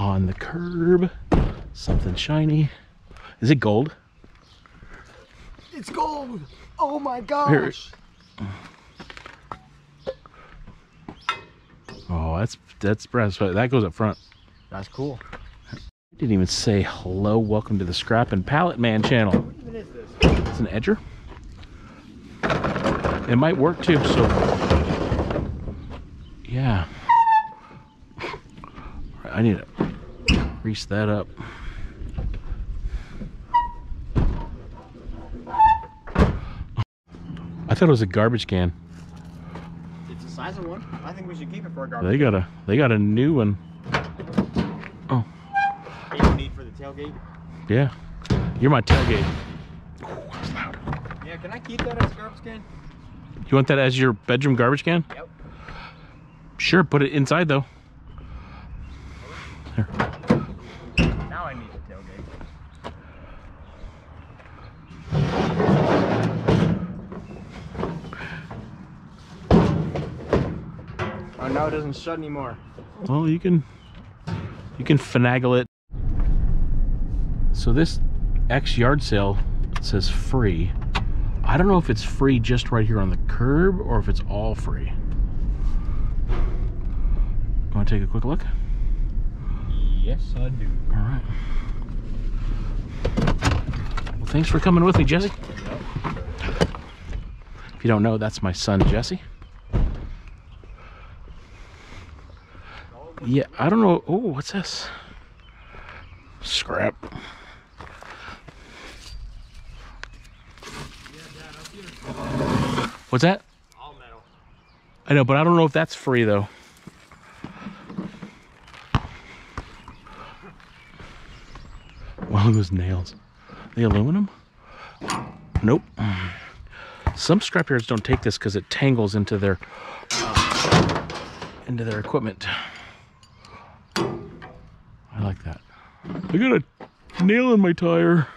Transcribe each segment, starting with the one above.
on the curb. Something shiny. Is it gold? It's gold! Oh my gosh! Oh, that's brass. That goes up front. That's cool. I didn't even say hello. Welcome to the Scrap and Pallet Man channel. What even is this? It's an edger. It might work too, so yeah. Alright, I need to grease that up. I thought it was a garbage can. It's the size of one. I think we should keep it for a garbage can. They got a new one. Oh. You don't need for the tailgate? Yeah. You're my tailgate. Oh, that's loud. Yeah, can I keep that as a garbage can? You want that as your bedroom garbage can? Yep. Sure, put it inside though. There. Now I need a tailgate. Oh, now it doesn't shut anymore. Well, you can finagle it. So this X yard sale says free. I don't know if it's free just right here on the curb or if it's all free. Want to take a quick look? Yes, I do. All right. Well, thanks for coming with me, Jesse. If you don't know, that's my son, Jesse. Yeah, I don't know. Oh, what's this? Scrap. What's that? All metal. I know, but I don't know if that's free though. Wow, those nails. The aluminum? Nope. Some scrapyards don't take this because it tangles into their equipment. I like that. I got a nail in my tire.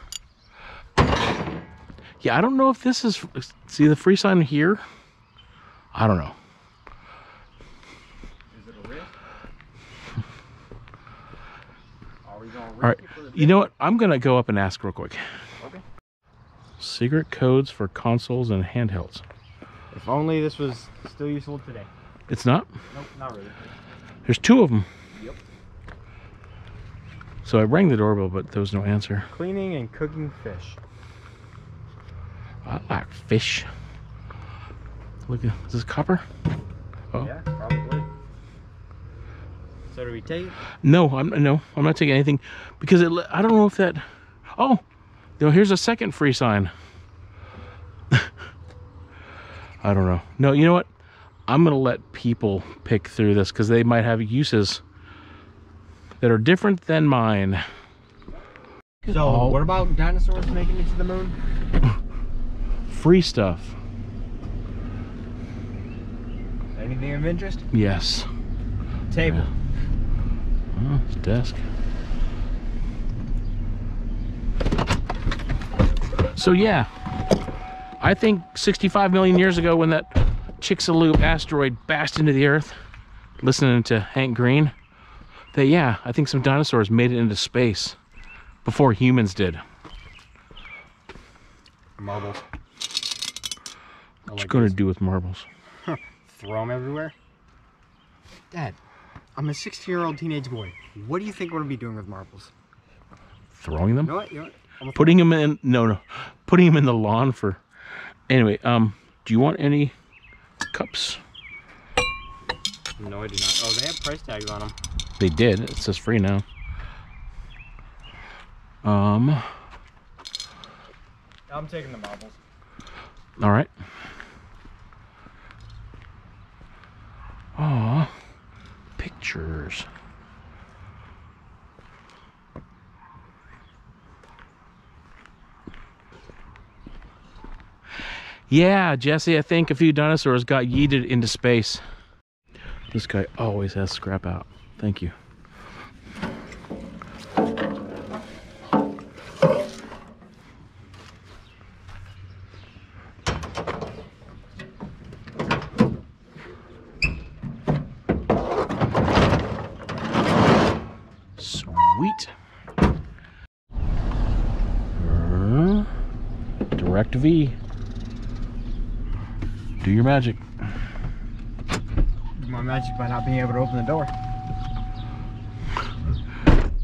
Yeah, I don't know if this is, see the free sign here? I don't know. Is it a risk? Are we gonna risk? All right, you know what? I'm gonna go up and ask real quick. Okay. Secret codes for consoles and handhelds. If only this was still useful today. It's not? Nope, not really. There's two of them. Yep. So I rang the doorbell, but there was no answer. Cleaning and cooking fish. I like fish. Look, is this copper? Oh. Yeah, probably. So do we take it? No, I'm not taking anything because it, I don't know if that. Oh, no, here's a second free sign. I don't know. No, you know what? I'm gonna let people pick through this because they might have uses that are different than mine. So, oh. What about dinosaurs making it to the moon? Free stuff. Anything of interest? Yes. Table. Oh, it's a desk. So yeah, I think 65 million years ago when that Chicxulub asteroid bashed into the earth, listening to Hank Green, that yeah, I think some dinosaurs made it into space before humans did. Marble. What you gonna do with marbles? Throw them everywhere? Dad, I'm a 16-year-old teenage boy. What do you think we're gonna be doing with marbles? Throwing them? You know what? Putting them in, no. Putting them in the lawn for, anyway, do you want any cups? No, I do not. Oh, they have price tags on them. They did, it says free now. I'm taking the marbles. All right. Aw, pictures. Yeah, Jesse, I think a few dinosaurs got yeeted into space. This guy always has scrap out. Thank you. Sweet. Direct V. Do your magic. Do my magic by not being able to open the door.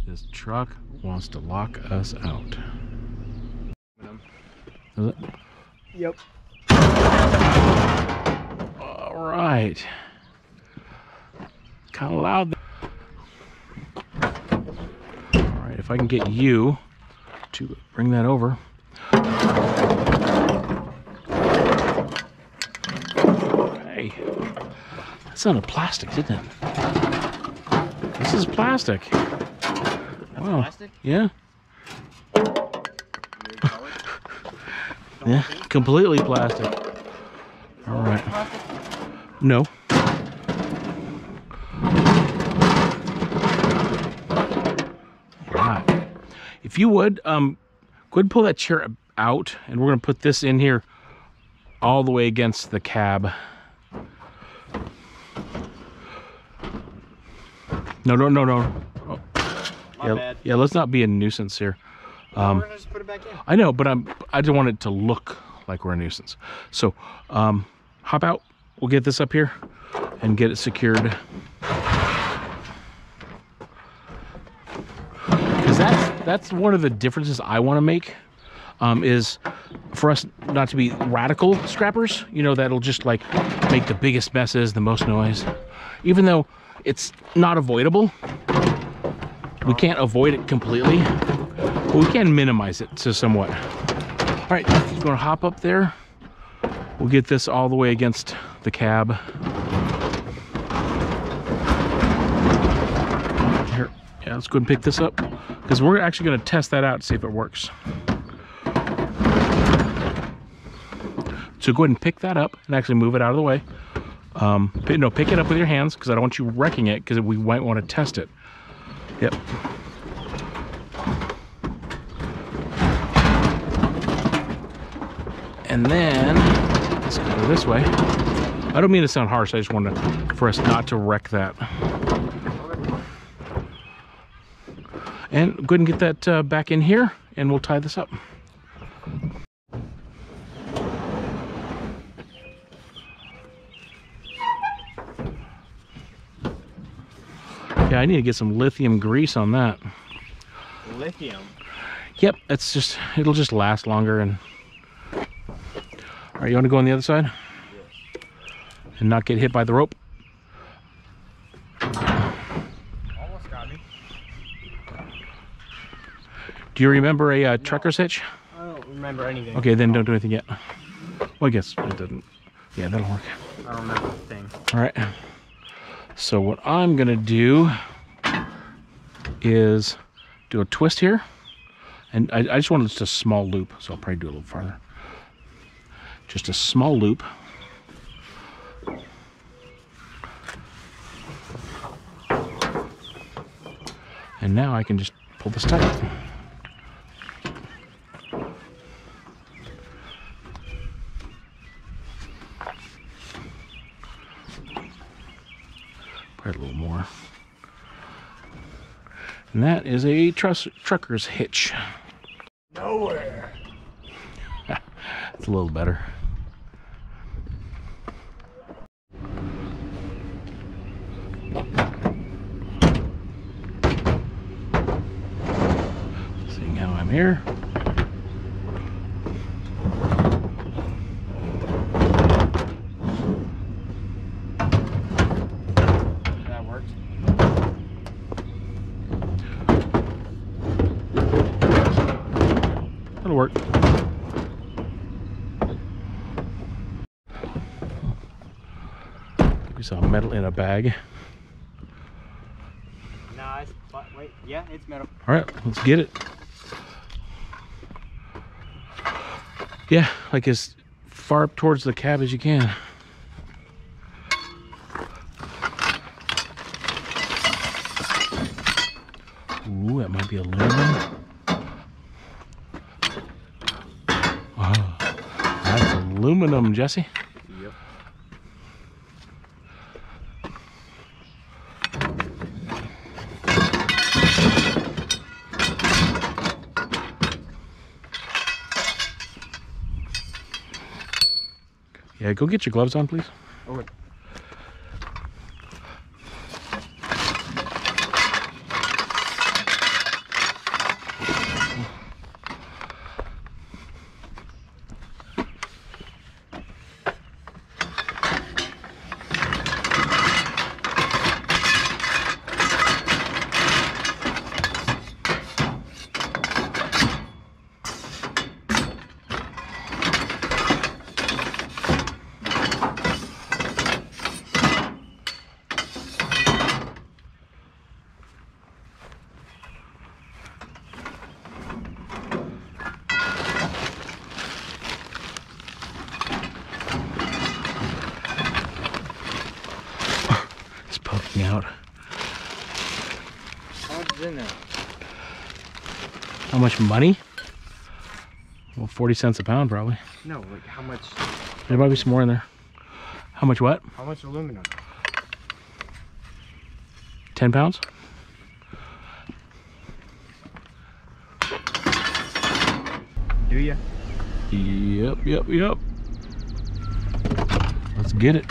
This truck wants to lock us out. Is it? Yep. All right. Kind of loud. All right, if I can get you to bring that over. Hey, that sounded plastic, didn't it? This is plastic. That's wow. Plastic? Yeah. Yeah, completely plastic. All right. No. All right. If you would, go ahead and pull that chair out, and we're gonna put this in here all the way against the cab. No, no, no, no. Oh. My bad. Yeah, let's not be a nuisance here. We're gonna just put it back in. I know, but I don't want it to look like we're a nuisance. So hop out. We'll get this up here and get it secured. Because that's one of the differences I want to make, is for us not to be radical scrappers. You know, that'll just like make the biggest messes, the most noise, even though it's not avoidable. We can't avoid it completely. We can minimize it to somewhat. All right, just gonna hop up there. We'll get this all the way against the cab. Here, yeah, let's go and pick this up because we're actually gonna test that out to see if it works. So go ahead and pick that up and actually move it out of the way. No, pick it up with your hands because I don't want you wrecking it because we might want to test it. Yep. And then let's go this way. I don't mean to sound harsh. I just wanted for us not to wreck that. And go ahead and get that back in here, and we'll tie this up. Yeah, I need to get some lithium grease on that. Lithium? Yep, it's just it'll just last longer and. All right, you want to go on the other side? Yes. And not get hit by the rope? Almost got me. Do you remember a trucker's hitch? I don't remember anything. Okay, then don't do anything yet. Well, I guess it doesn't. Yeah, that'll work. I don't remember the thing. All right. So what I'm going to do is do a twist here. And I just wanted just a small loop, so I'll probably do a little farther. Just a small loop. And now I can just pull this tight. Probably a little more. And that is a trucker's hitch. Nowhere. It's a little better. Seeing how I'm here. That worked. That'll work. We saw metal in a bag. Nah, it's, wait, yeah, it's metal. All right, let's get it. Yeah, like as far up towards the cab as you can. Ooh, that might be aluminum. Wow, that's aluminum, Jesse. Yep. Yeah, go get your gloves on, please. Over. Out. How much is in there? How much money? Well, 40 cents a pound probably. No, like how much? There might be some more in there. How much what? How much aluminum? 10 pounds? Do ya? Yep. Let's get it.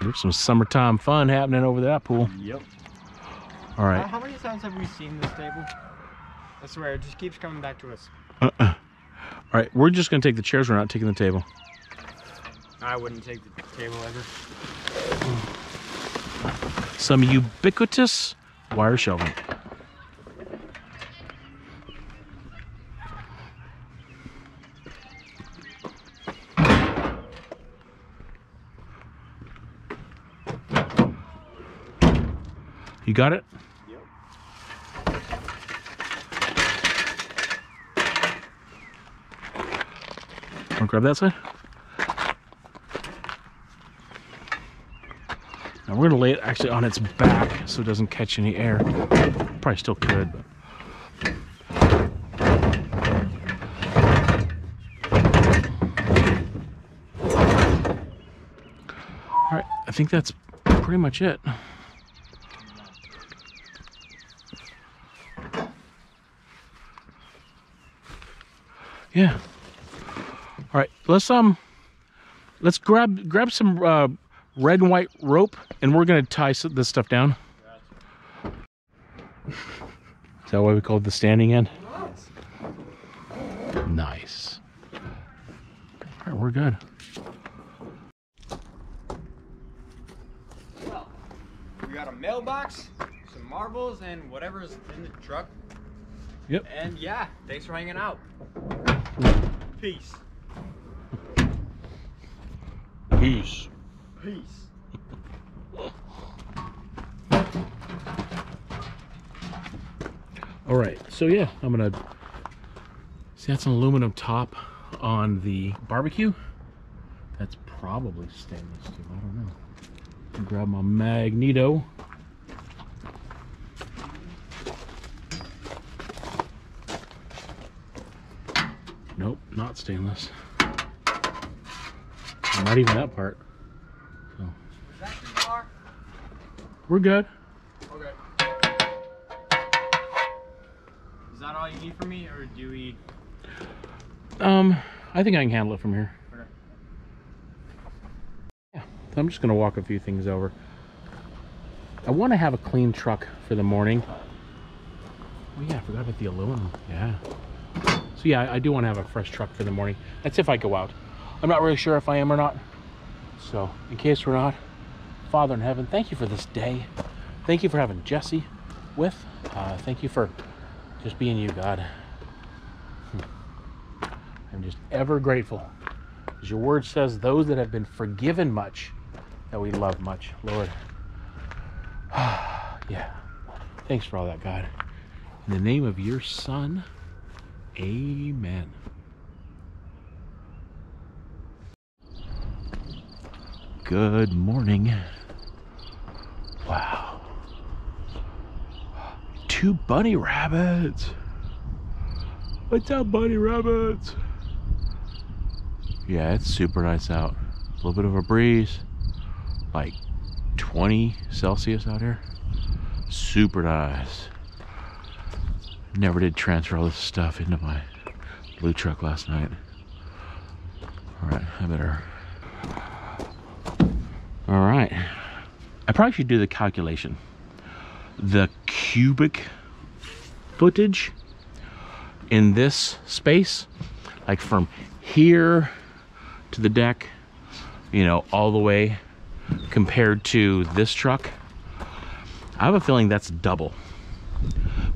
There's some summertime fun happening over that pool. Yep. All right. How many times have we seen this table? I swear, it just keeps coming back to us. All right, we're just going to take the chairs. We're not taking the table. I wouldn't take the table ever. Some ubiquitous wire shelving. You got it? Yep. Want to grab that side? Now we're going to lay it actually on its back so it doesn't catch any air. Probably still could, but. All right, I think that's pretty much it. Yeah. All right. Let's grab some red and white rope, and we're gonna tie this stuff down. Gotcha. Is that why we call it the standing end? Nice. Nice. All right, we're good. Well, we got a mailbox, some marbles, and whatever's in the truck. Yep. And yeah, thanks for hanging out. Peace. Peace. Peace. All right, so yeah, I'm gonna see that's an aluminum top on the barbecue. That's probably stainless steel. I don't know. I'll grab my magneto. Nope, not stainless. Not even that part. So. Is that too far? We're good. Okay. Is that all you need from me, or do we? I think I can handle it from here. Okay. Yeah, so I'm just gonna walk a few things over. I want to have a clean truck for the morning. Oh yeah, I forgot about the aluminum. Yeah. So yeah, I do want to have a fresh truck for the morning. That's if I go out. I'm not really sure if I am or not. So in case we're not, Father in heaven, thank you for this day. Thank you for having Jesse with. Thank you for just being you, God. I'm just ever grateful. As your word says, those that have been forgiven much, that we love much, Lord. Yeah, thanks for all that, God. In the name of your son, amen. Good morning. Wow. 2 bunny rabbits. What's up, bunny rabbits? Yeah, it's super nice out. A little bit of a breeze, like 20 Celsius out here. Super nice. Never did transfer all this stuff into my blue truck last night. Alright, I better... Alright. I probably should do the calculation. The cubic footage in this space, like from here to the deck, you know, all the way compared to this truck, I have a feeling that's double,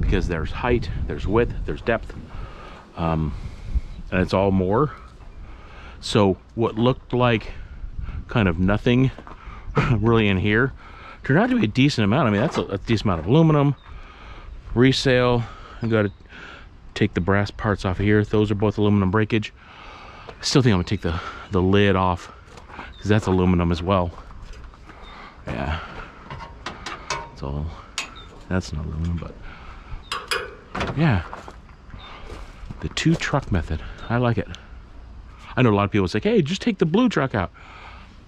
because there's height, there's width, there's depth, and it's all more. So what looked like kind of nothing really in here turned out to be a decent amount. I mean, that's a decent amount of aluminum. Resale, I got to take the brass parts off of here. Those are both aluminum breakage. Still think I'm gonna take the lid off, because that's aluminum as well. Yeah, it's all, that's not aluminum, but yeah, the two truck method, I like it. I know a lot of people say, hey, just take the blue truck out.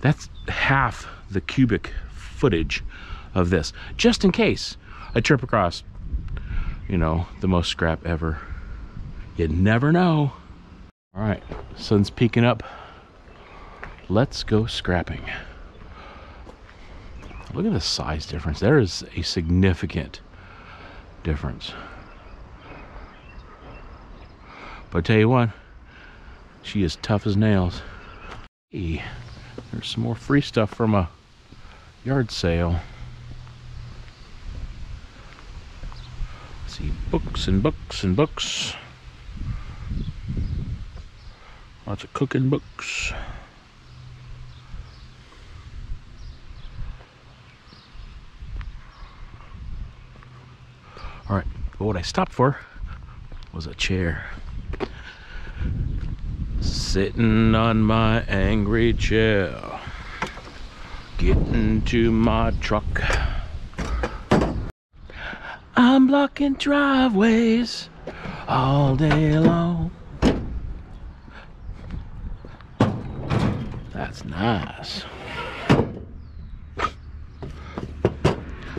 That's half the cubic footage of this, just in case I trip across, you know, the most scrap ever. You never know. All right, sun's peeking up. Let's go scrapping. Look at the size difference. There is a significant difference. But I tell you what, she is tough as nails. Hey, there's some more free stuff from a yard sale. Let's see, books and books and books. Lots of cooking books. All right, but what I stopped for was a chair. Sitting on my angry chair, getting to my truck. I'm blocking driveways all day long. That's nice.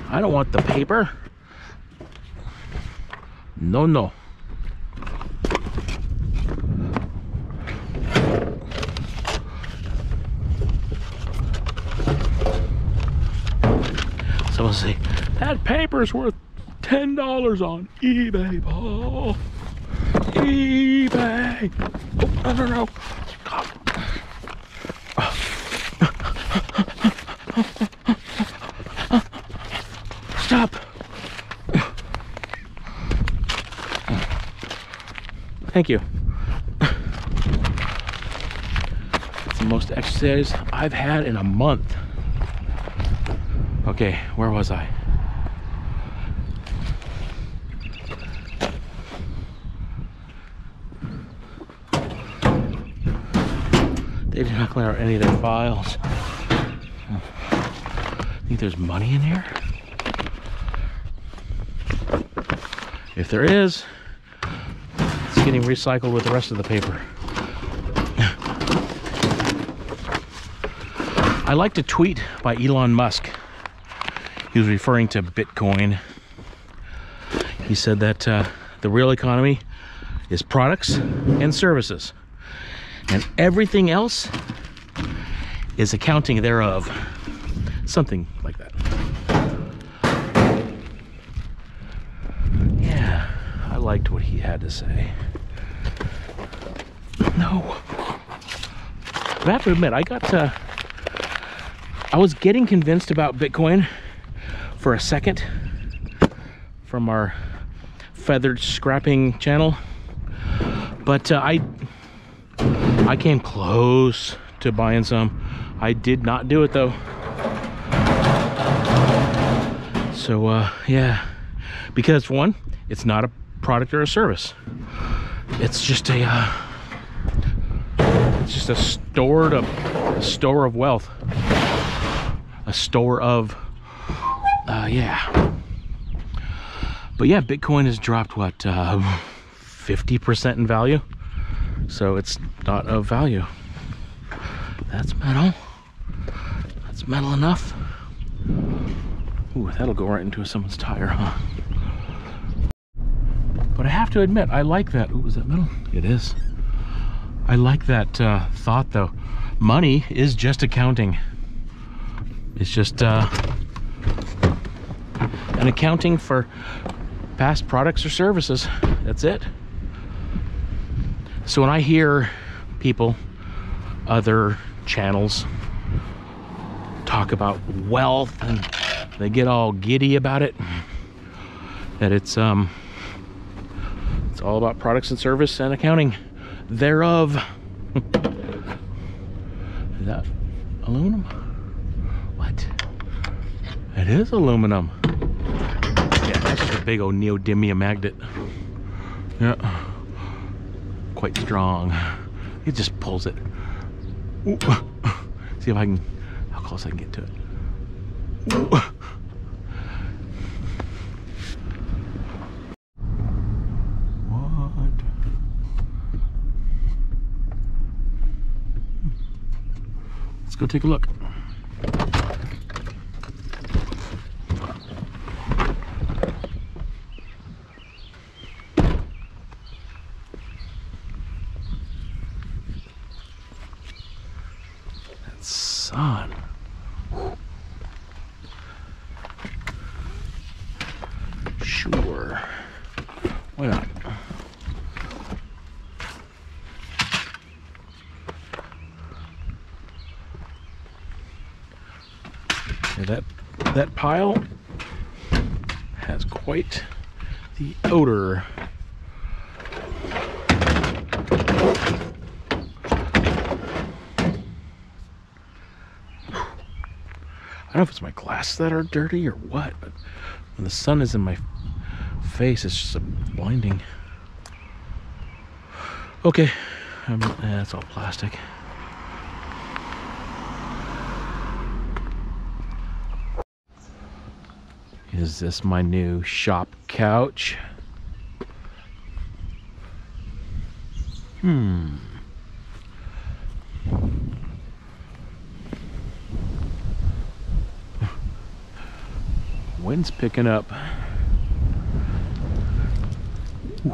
I don't want the paper. No, no. Someone say, that paper's worth $10 on eBay, Paul. eBay. Oh, I don't know. God. Stop. Thank you. It's the most exercise I've had in a month. Okay, where was I? They did not clear out any of their files. I think there's money in here. If there is, it's getting recycled with the rest of the paper. I liked a tweet by Elon Musk. He was referring to Bitcoin. He said that the real economy is products and services, and everything else is accounting thereof. Something like that. Yeah, I liked what he had to say. No. I have to admit, I was getting convinced about Bitcoin for a second from our feathered scrapping channel, but I came close to buying some. I did not do it though. So yeah, because for one, it's not a product or a service. It's just a store of wealth, a store of yeah. But yeah, Bitcoin has dropped what 50% in value, so it's not of value. That's metal. That's metal enough. Ooh, that'll go right into someone's tire, huh? But I have to admit, I like that. Ooh, is that metal? It is. I like that thought, though. Money is just accounting. It's just an accounting for past products or services. That's it. So when I hear people, other channels, talk about wealth and they get all giddy about it, that it's all about products and service and accounting thereof. Is that aluminum? What? It is aluminum. Yeah, that's just a big old neodymium magnet. Yeah. Quite strong. It just pulls it. Ooh. See if I can, how close I can get to it. Ooh. What? Let's go take a look. That pile has quite the odor. I don't know if it's my glasses that are dirty or what, but when the sun is in my face, it's just blinding. Okay, that's all plastic. Is this my new shop couch? Hmm. Wind's picking up. Ooh.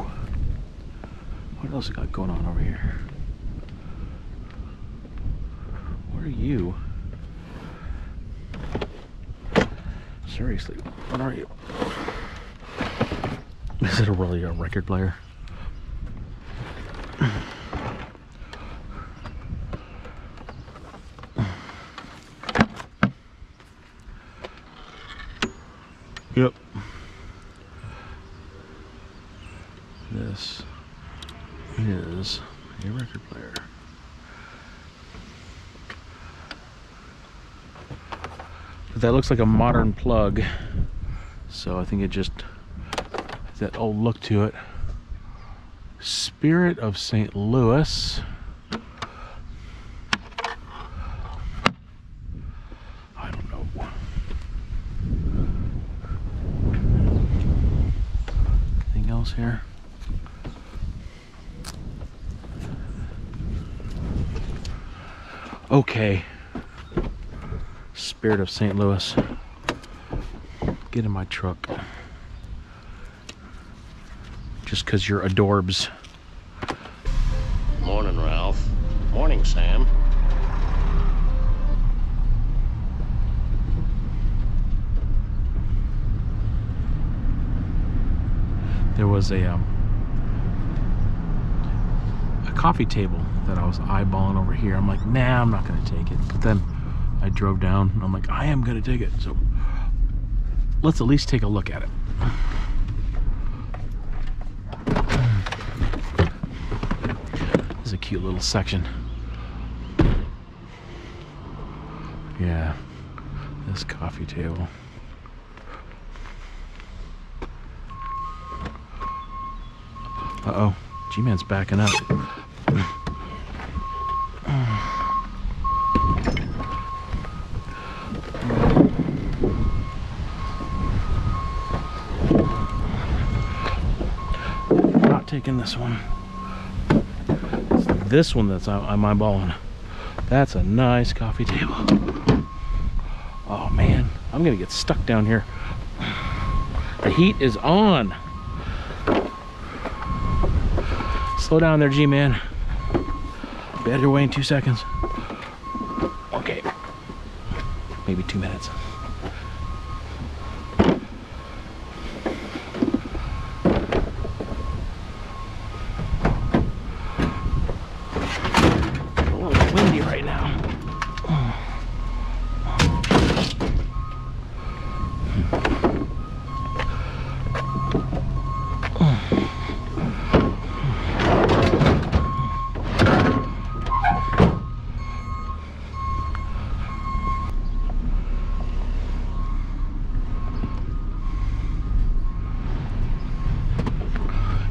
What else I got going on over here? Where are you? Seriously, what are you? Is it really a record player? Yep. This is a record player. That looks like a modern plug, so I think it just has that old look to it. Spirit of St. Louis. I don't know. Anything else here? Okay. Spirit of St. Louis. Get in my truck. Just because you're adorbs. Morning, Ralph. Morning, Sam. There was a coffee table that I was eyeballing over here. I'm like, nah, I'm not going to take it. But then I drove down and I'm like, I am going to take it. So let's at least take a look at it. This is a cute little section. Yeah, this coffee table. Uh-oh, G-Man's backing up. Taking this one. It's this one that's I'm eyeballing. That's a nice coffee table. Oh man, I'm gonna get stuck down here. The heat is on. Slow down there, G-Man. Be out of your way in 2 seconds. Okay, maybe 2 minutes.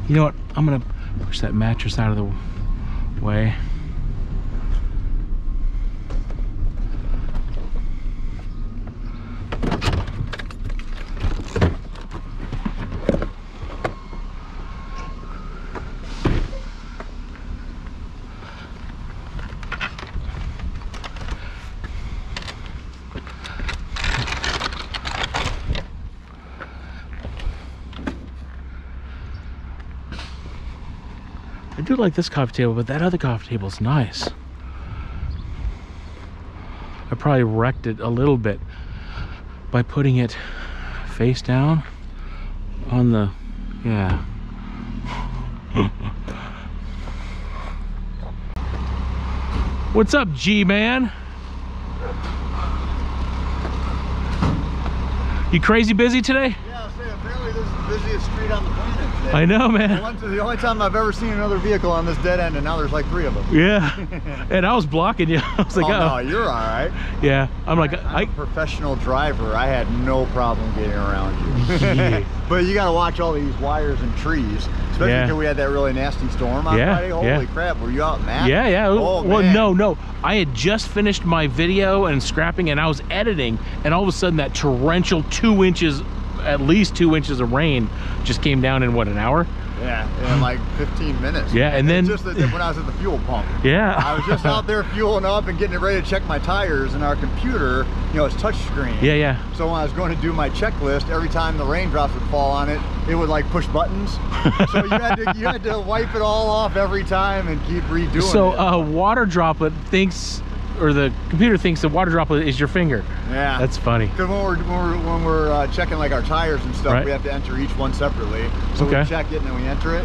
You know what, I'm gonna push that mattress out of the way. I do like this coffee table, but that other coffee table is nice. I probably wrecked it a little bit by putting it face down on the, yeah. What's up, G-Man? You crazy busy today? Apparently this is the busiest street on the planet today. I know, man. It's the only time I've ever seen another vehicle on this dead end, and now there's like 3 of them. Yeah. And I was blocking you. I was like, oh, no, you're all right. Yeah. I'm a professional driver. I had no problem getting around you. Yeah. But you got to watch all these wires and trees, especially because we had that really nasty storm on Friday. Holy crap. Were you out, Matt? Yeah. Oh, well, man. No. I had just finished my video and scrapping, and I was editing, and all of a sudden that torrential 2 inches, at least 2 inches of rain just came down in what, an hour? Yeah, in like 15 minutes. Yeah, and then just when I was at the fuel pump. Yeah. I was just out there fueling up and getting ready to check my tires, and our computer, you know, it's touchscreen. Yeah. So when I was going to do my checklist, every time the raindrops would fall on it, it would like push buttons. So you had to wipe it all off every time and keep redoing it. So a water droplet thinks, or the computer thinks the water droplet is your finger. Yeah. That's funny. Because when we're checking like our tires and stuff, we have to enter each one separately. So we check it and then we enter it.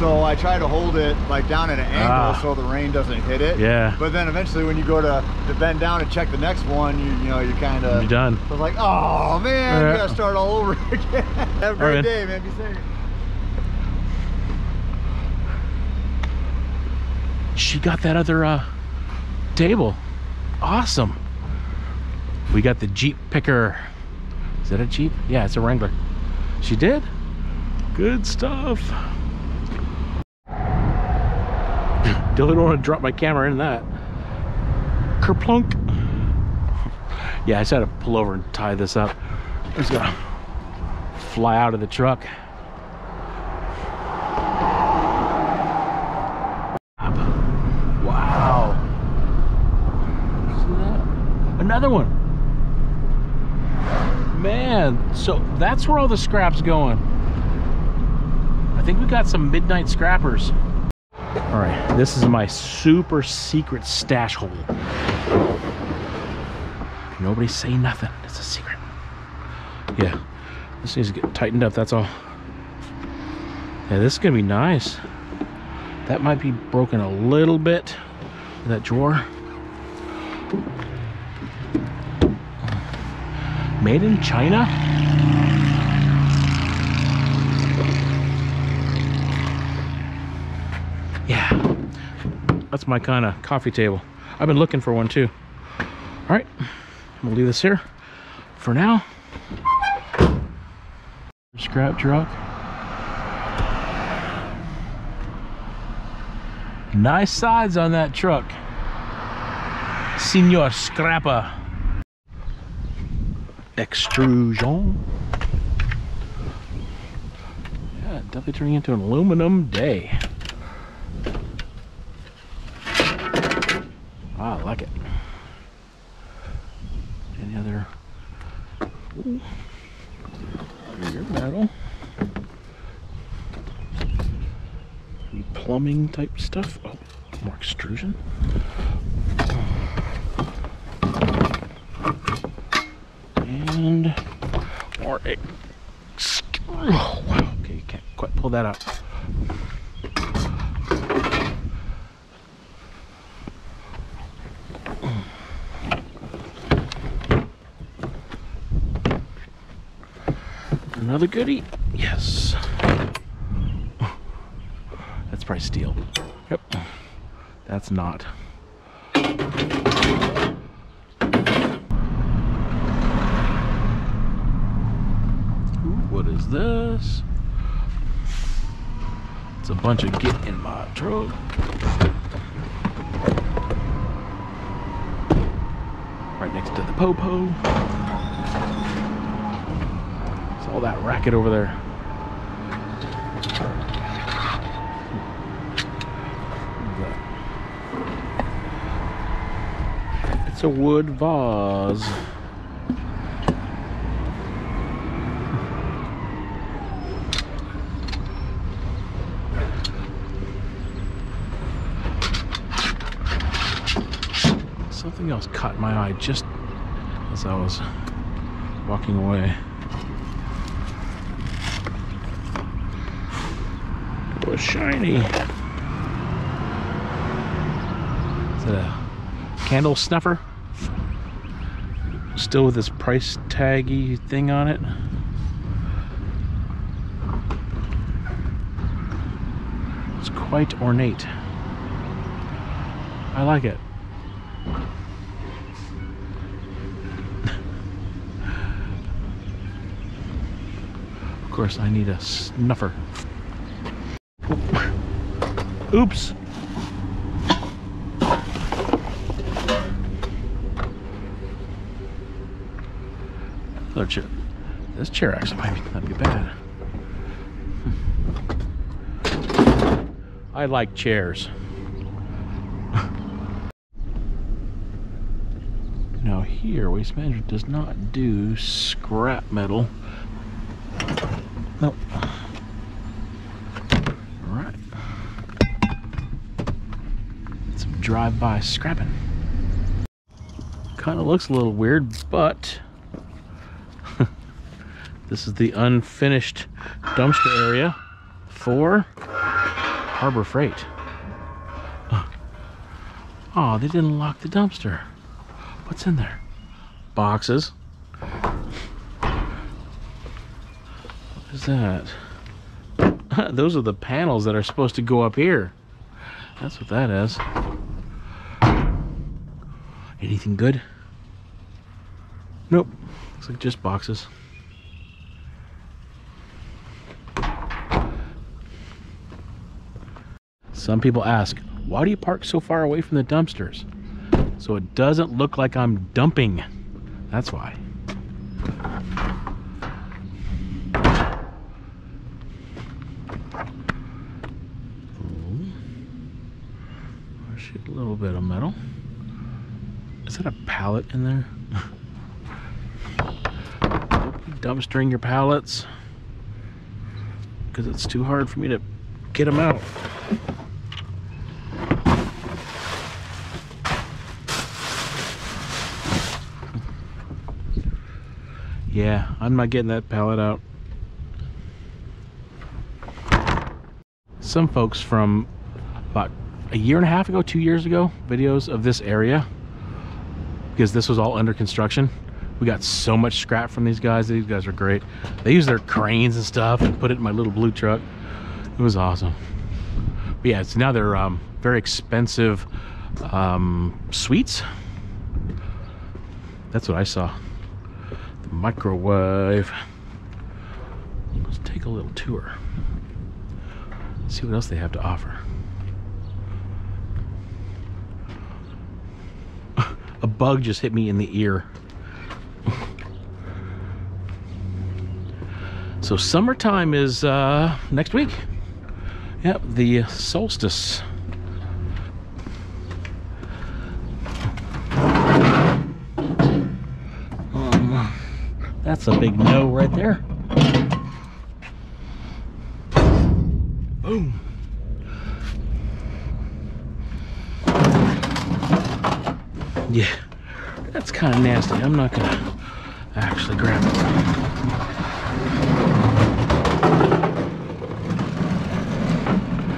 So I try to hold it like down at an angle so the rain doesn't hit it. Yeah. But then eventually when you go to bend down and check the next one, you kind of... You're done. So it's like, oh man, we got to start all over again. Have a great day, man. Be safe. She got that other table. Awesome. We got the Jeep picker. Is that a Jeep? Yeah, it's a Wrangler. She did. Good stuff. Don't want to drop my camera in that. Kerplunk. Yeah, I just had to pull over and tie this up. It's gonna fly out of the truck. Another one, man. So that's where all the scrap's going. I think we got some midnight scrappers. All right, this is my super secret stash hole. Nobody say nothing, it's a secret. Yeah, this needs to get tightened up, that's all. Yeah, this is gonna be nice. That might be broken a little bit in that drawer. Made in China? Yeah, that's my kind of coffee table. I've been looking for one too. All right, I'm gonna leave this here for now. Scrap truck. Nice sides on that truck. Senor Scrapper. Extrusion. Yeah, definitely turning into an aluminum day. Wow, like it. Any other? Ooh. Your metal. Any plumbing type stuff? Oh, more extrusion. And more egg. Oh, wow. Okay, you can't quite pull that up. Another goodie? Yes. That's probably steel. Yep. That's not. What is this? It's a bunch of get in my truck. Right next to the popo. It's all that racket over there. What is that? It's a wood vase. Something else caught my eye just as I was walking away. It was shiny. Is it a candle snuffer? Still with this price taggy thing on it. It's quite ornate. I like it. Of course, I need a snuffer. Oops. Another chair. This chair actually might not be bad. I like chairs. Now here, Waste Management does not do scrap metal. Nope. Alright. Some drive-by scrapping. Kind of looks a little weird, but this is the unfinished dumpster area for Harbor Freight. Oh, they didn't lock the dumpster. What's in there? Boxes. What is that? Those are the panels that are supposed to go up here. That's what that is. Anything good? Nope. Looks like just boxes. Some people ask, why do you park so far away from the dumpsters? So it doesn't look like I'm dumping. That's why. A little bit of metal. Is that a pallet in there? Don't be dumpstering your pallets because it's too hard for me to get them out. Yeah, I'm not getting that pallet out. Some folks from about a year and a half ago, 2 years ago, videos of this area, because this was all under construction. We got so much scrap from these guys. These guys are great. They use their cranes and stuff and put it in my little blue truck. It was awesome. But yeah, it's now they're very expensive suites. That's what I saw. The microwave. Let's take a little tour. See what else they have to offer. A bug just hit me in the ear. So summertime is next week. Yep, the solstice. That's a big no right there. Boom. Yeah, that's kind of nasty. I'm not gonna actually grab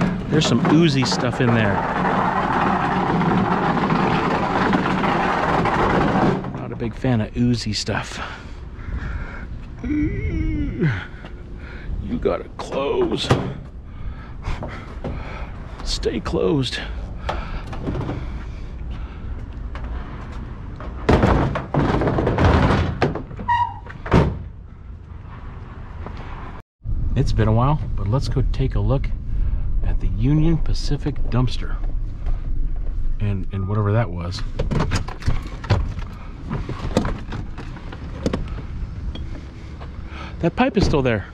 it. There's some oozy stuff in there. Not a big fan of oozy stuff. You gotta close. Stay closed. It's been a while, but let's go take a look at the Union Pacific dumpster and whatever that was. That pipe is still there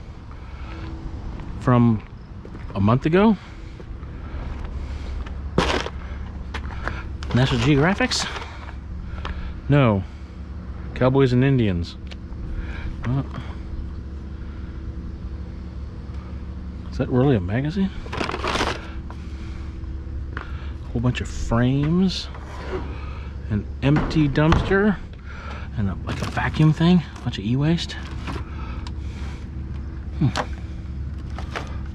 from a month ago. National Geographics? No. Cowboys and Indians. Is that really a magazine? Whole bunch of frames, an empty dumpster, and like a vacuum thing, a bunch of e-waste.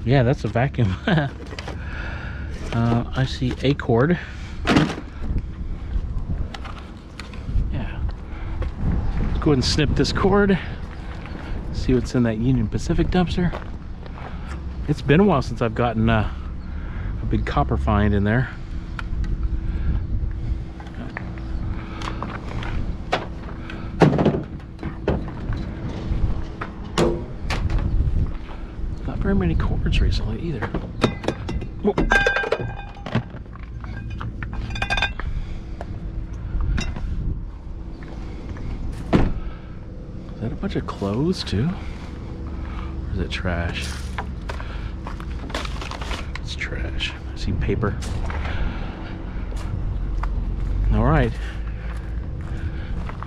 Yeah, that's a vacuum. I see a cord. Yeah. Let's go ahead and snip this cord. See what's in that Union Pacific dumpster. It's been a while since I've gotten a big copper find in there. Not very many cords recently either. Whoa. Is that a bunch of clothes too? Or is it trash? Trash. I see paper. All right.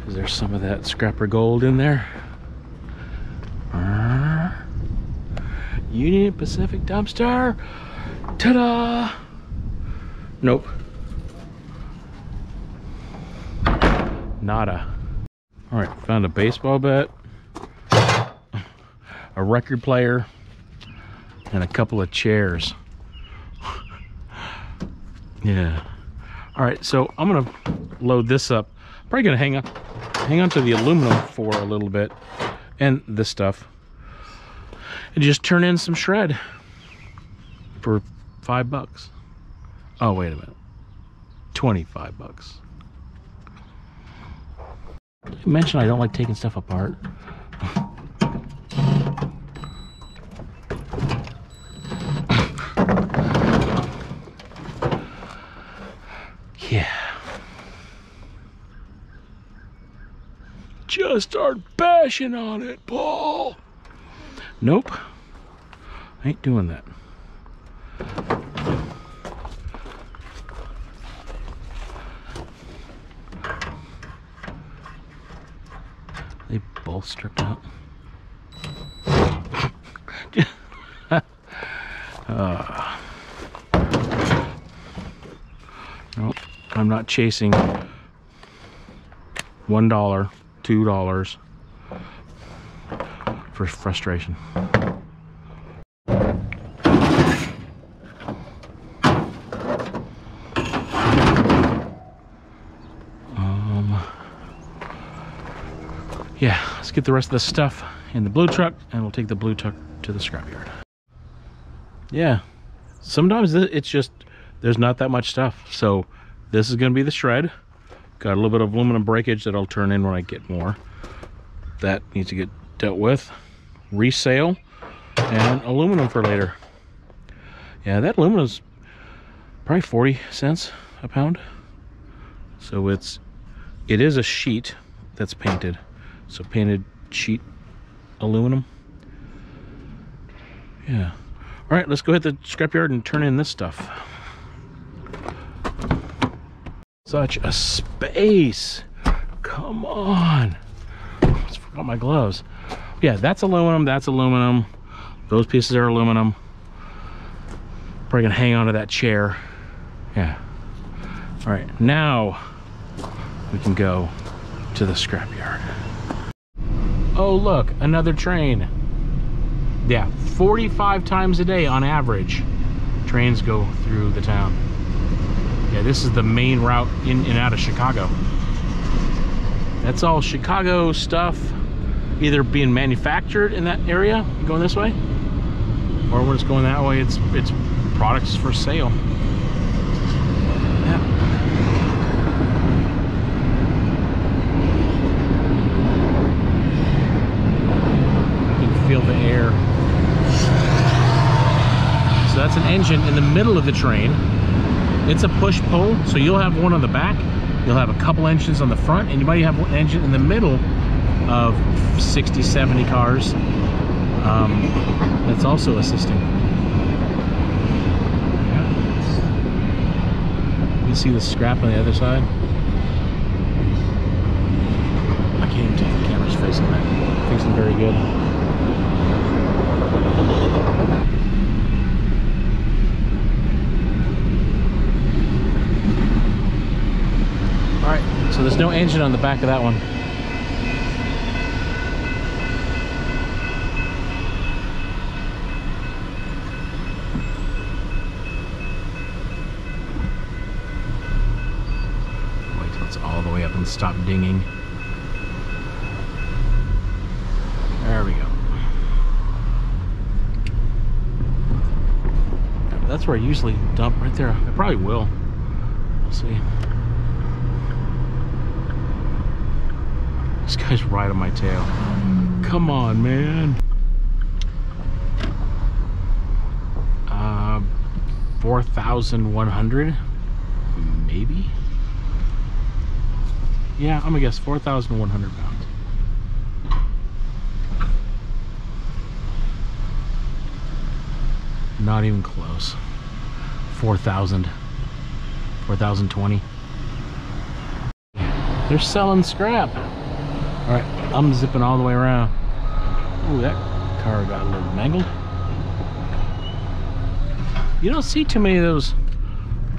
Is there some of that scrapper gold in there? Union Pacific dumpster. Ta-da! Nope. Nada. All right. Found a baseball bat, a record player, and a couple of chairs. Yeah. All right, so I'm gonna load this up. Probably gonna hang on to the aluminum for a little bit and this stuff, and just turn in some shred for $5. Oh, wait a minute, 25 bucks. I mentioned I don't like taking stuff apart. Just start bashing on it, Paul. Nope, I ain't doing that. They both stripped out. Nope, I'm not chasing $1. $2 for frustration. Yeah, let's get the rest of the stuff in the blue truck and we'll take the blue truck to the scrapyard. Yeah, sometimes it's just, there's not that much stuff. So this is gonna be the shred. Got a little bit of aluminum breakage that I'll turn in when I get more. That needs to get dealt with. Resale and aluminum for later. Yeah, that aluminum's probably 40 cents a pound. So it is a sheet that's painted. So painted sheet aluminum. Yeah. All right, let's go hit the scrapyard and turn in this stuff. Such a space. Come on. I almost forgot my gloves. yeah, that's aluminum, that's aluminum. Those pieces are aluminum. Probably gonna hang onto that chair. Yeah. All right, now we can go to the scrapyard. Oh, look, another train. Yeah, 45 times a day on average, trains go through the town. Yeah, this is the main route in and out of Chicago. That's all Chicago stuff, either being manufactured in that area, going this way, or when it's going that way, it's products for sale. Yeah. You can feel the air. So that's an engine in the middle of the train. It's a push-pull, so you'll have one on the back, you'll have a couple engines on the front, and you might have an engine in the middle of 60, 70 cars. That's also assisting. Yeah. You see the scrap on the other side? I can't even take the camera's face on that. Fixing very good. Alright, so there's no engine on the back of that one. Wait till it's all the way up and stop dinging. There we go. That's where I usually dump, right there. I probably will. We'll see. This guy's right on my tail. Come on, man. 4,100, maybe? Yeah, I'm gonna guess 4,100 pounds. Not even close. 4,000, 4,020. They're selling scrap. All right, I'm zipping all the way around. Ooh, that car got a little mangled. You don't see too many of those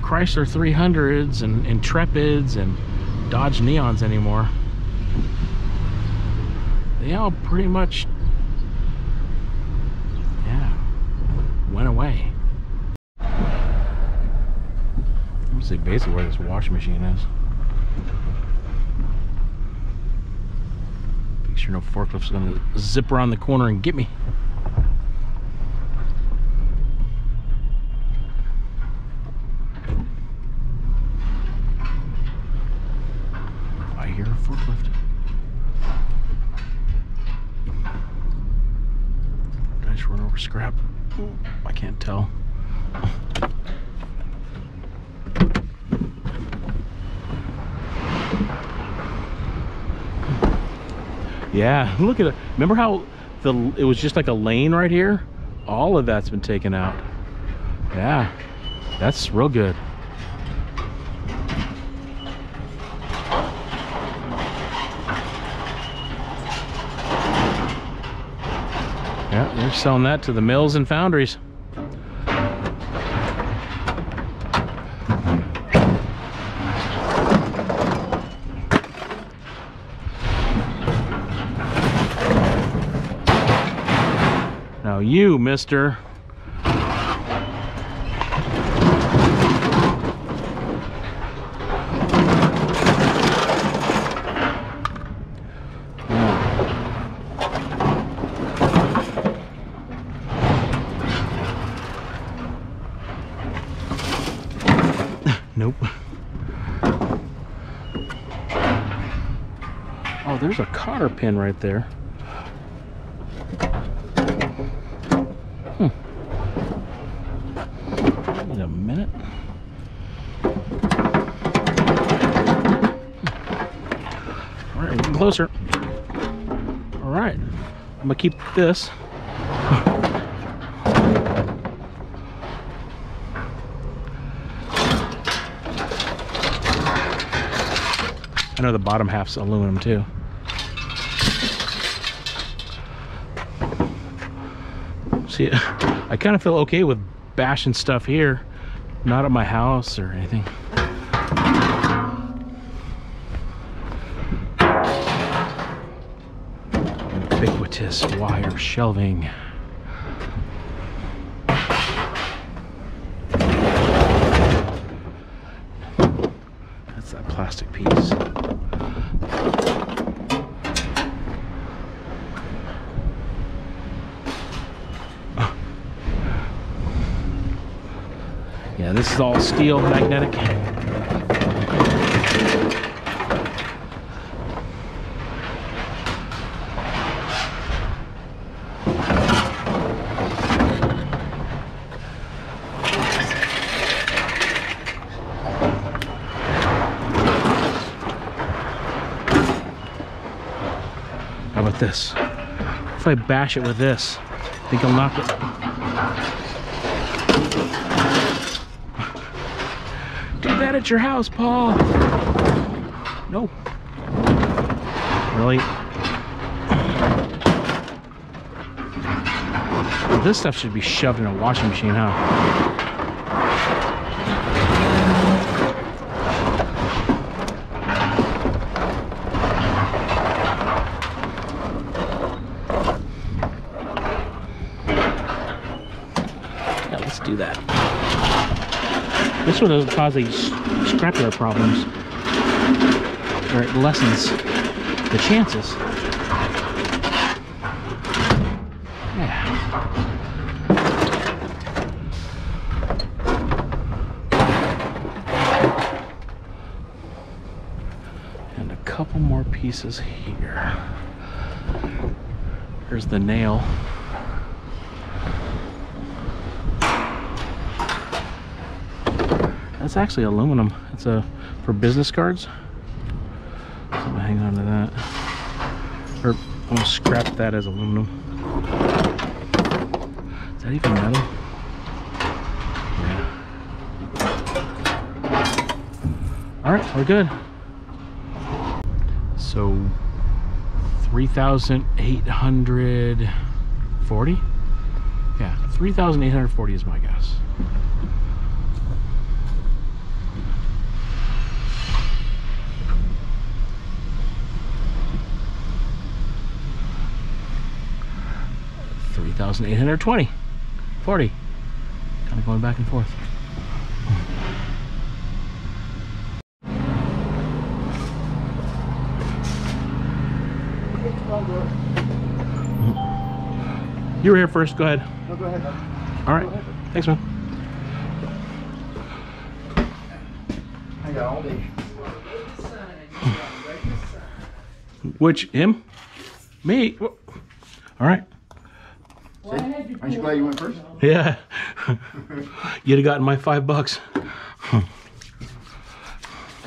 Chrysler 300s and Intrepids and Dodge Neons anymore. They all pretty much, yeah, went away. I'm gonna see basically where this washing machine is. Sure, no forklift's gonna zip around the corner and get me. I hear a forklift. Did I just run over scrap? I can't tell. Yeah, look at it. Remember how it was just like a lane right here? All of that's been taken out. Yeah, that's real good. Yeah, they're selling that to the mills and foundries. You, mister. Nope. Oh, there's a cotter pin right there. Closer. All right, I'm gonna keep this. I know the bottom half's aluminum too. see, I kind of feel okay with bashing stuff here, not at my house or anything. Ubiquitous wire shelving. That's that plastic piece. Yeah, this is all steel magnetic. How about this? If I bash it with this, I think I'll knock it. Do that at your house, Paul. No. Really? Well, this stuff should be shoved in a washing machine, huh? Yeah, let's do that. This one doesn't cause these scrapyard problems, or it lessens the chances. Yeah. And a couple more pieces here. Here's the nail. It's actually aluminum. It's for business cards. So I'm gonna hang on to that. Or I'm gonna scrap that as aluminum. Is that even metal? Yeah. Alright, we're good. So 3,840? Yeah, 3,840 is my guess. $1,820, 40, kind of going back and forth. You were here first, go ahead. No, go ahead. All right, ahead. Thanks, man. I got all day. Which, him? Me? All right. Aren't you glad you went first? Yeah. You'd have gotten my $5. I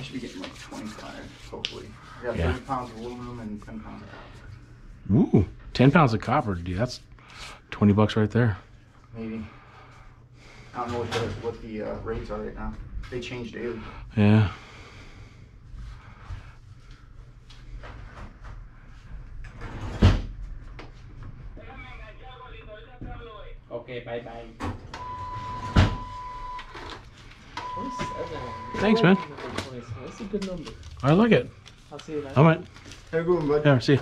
should be getting like 25, hopefully. I got 30 pounds of aluminum and 10 pounds of copper. Ooh, 10 pounds of copper, dude. That's $20 right there. Maybe. I don't know what the rates are right now. They change daily. Yeah. Okay, bye-bye. Thanks, man. That's a good number. I like it. I'll see you later. All right. Have a good one, bud. Yeah, see you.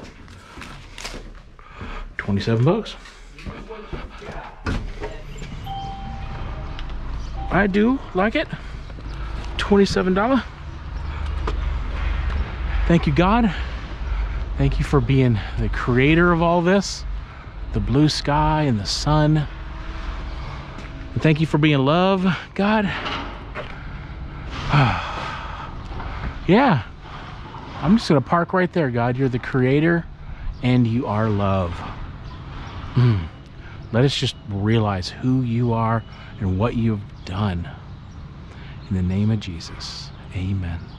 $27. I do like it. $27. Thank you, God. Thank you for being the creator of all this. The blue sky and the sun. And thank you for being love, God. Yeah, I'm just gonna park right there, God. You're the creator and you are love. Let us just realize who you are and what you've done. In the name of Jesus, amen.